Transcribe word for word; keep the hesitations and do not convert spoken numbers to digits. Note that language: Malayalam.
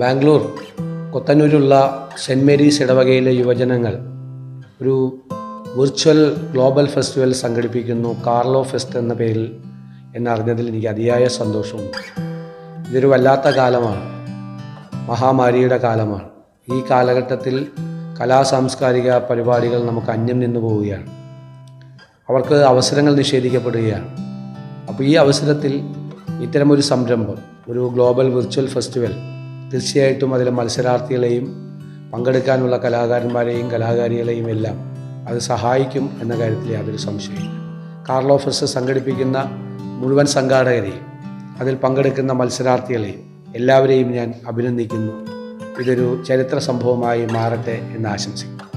ബാംഗ്ലൂർ കൊത്തനൂരുള്ള സെൻറ്റ് മേരീസ് ഇടവകയിലെ യുവജനങ്ങൾ ഒരു വിർച്വൽ ഗ്ലോബൽ ഫെസ്റ്റിവൽ സംഘടിപ്പിക്കുന്നു. കാർലോ ഫെസ്റ്റ് എന്ന പേരിൽ എന്നറിഞ്ഞതിൽ എനിക്ക് അതിയായ സന്തോഷമുണ്ട്. ഇതൊരു വല്ലാത്ത കാലമാണ്, മഹാമാരിയുടെ കാലമാണ്. ഈ കാലഘട്ടത്തിൽ കലാ സാംസ്കാരിക പരിപാടികൾ നമുക്ക് അന്യം നിന്നു പോവുകയാണ്, അവർക്ക് അവസരങ്ങൾ നിഷേധിക്കപ്പെടുകയാണ്. അപ്പോൾ ഈ അവസരത്തിൽ ഇത്തരമൊരു സംരംഭം, ഒരു ഗ്ലോബൽ വിർച്വൽ ഫെസ്റ്റിവൽ, തീർച്ചയായിട്ടും അതിലെ മത്സരാർത്ഥികളെയും പങ്കെടുക്കാനുള്ള കലാകാരന്മാരെയും കലാകാരികളെയും എല്ലാം അത് സഹായിക്കും എന്ന കാര്യത്തിൽ യാതൊരു സംശയമില്ല. കാർലോ ഫെസ്റ്റ് സംഘടിപ്പിക്കുന്ന മുഴുവൻ സംഘാടകരെയും അതിൽ പങ്കെടുക്കുന്ന മത്സരാർത്ഥികളെയും എല്ലാവരെയും ഞാൻ അഭിനന്ദിക്കുന്നു. ഇതൊരു ചരിത്ര സംഭവമായി മാറട്ടെ എന്ന് ആശംസിക്കുന്നു.